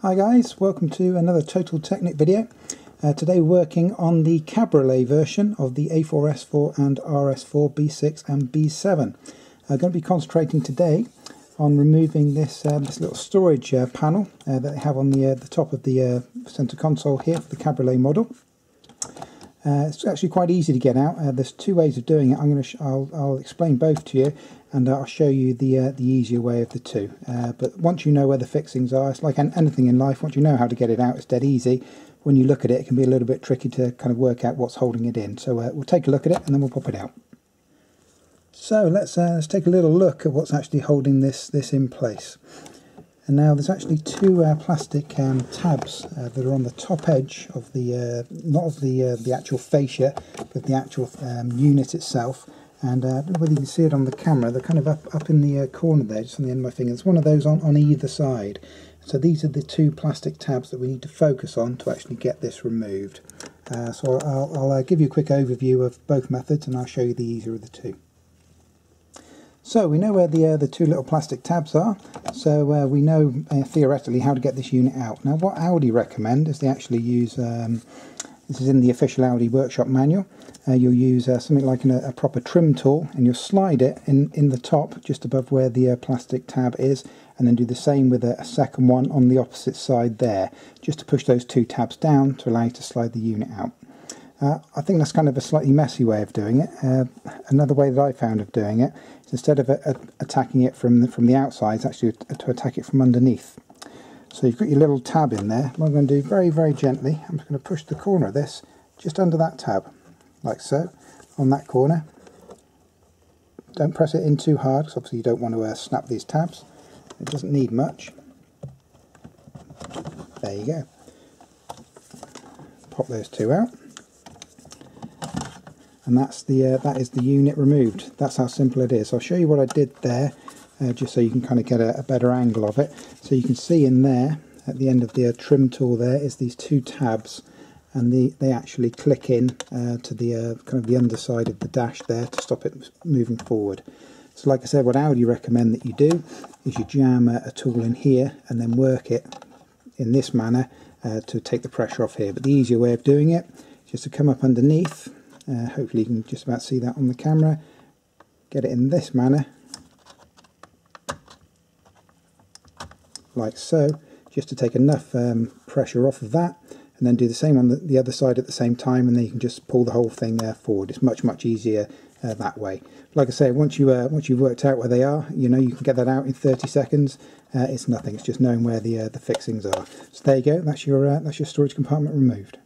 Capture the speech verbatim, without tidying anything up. Hi guys, welcome to another Total Technik video. Uh, today we're working on the Cabriolet version of the A four S four and R S four, B six and B seven. I'm uh, going to be concentrating today on removing this, uh, this little storage uh, panel uh, that they have on the, uh, the top of the uh, centre console here for the Cabriolet model. Uh, it's actually quite easy to get out. Uh, there's two ways of doing it. I'm going to I'll, I'll explain both to you, and I'll show you the uh, the easier way of the two. Uh, but once you know where the fixings are, it's like an anything in life. Once you know how to get it out, it's dead easy. When you look at it, it can be a little bit tricky to kind of work out what's holding it in. So uh, we'll take a look at it, and then we'll pop it out. So let's uh, let's take a little look at what's actually holding this this in place. And now there's actually two uh, plastic um, tabs uh, that are on the top edge of the, uh, not of the uh, the actual fascia, but the actual um, unit itself. And uh, I don't know whether you can see it on the camera, they're kind of up, up in the uh, corner there, just on the end of my finger. There's one of those on, on either side. So these are the two plastic tabs that we need to focus on to actually get this removed. Uh, so I'll, I'll uh, give you a quick overview of both methods, and I'll show you the easier of the two. So we know where the, uh, the two little plastic tabs are, so uh, we know uh, theoretically how to get this unit out. Now what Audi recommend is they actually use, um, this is in the official Audi workshop manual, uh, you'll use uh, something like an, a proper trim tool, and you'll slide it in, in the top just above where the uh, plastic tab is, and then do the same with a, a second one on the opposite side there, just to push those two tabs down to allow you to slide the unit out. Uh, I think that's kind of a slightly messy way of doing it. Uh, another way that I found of doing it is instead of a, a, attacking it from the, from the outside, it's actually a, to attack it from underneath. So you've got your little tab in there. What I'm going to do very, very gently, I'm just going to push the corner of this just under that tab, like so, on that corner. Don't press it in too hard, because obviously you don't want to uh, snap these tabs. It doesn't need much. There you go. Pop those two out. And that's the, uh, that is the unit removed. That's how simple it is. I'll show you what I did there, uh, just so you can kind of get a, a better angle of it. So you can see in there, at the end of the uh, trim tool there, is these two tabs, and the, they actually click in uh, to the uh, kind of the underside of the dash there to stop it moving forward. So like I said, what Audi recommend that you do is you jam a, a tool in here and then work it in this manner uh, to take the pressure off here. But the easier way of doing it is just to come up underneath. Uh, hopefully you can just about see that on the camera. Get it in this manner, like so, just to take enough um, pressure off of that, and then do the same on the, the other side at the same time, and then you can just pull the whole thing uh, forward. It's much much easier uh, that way. Like I say, once you uh, once you've worked out where they are, you know you can get that out in thirty seconds. Uh, it's nothing. It's just knowing where the uh, the fixings are. So there you go. That's your uh, that's your storage compartment removed.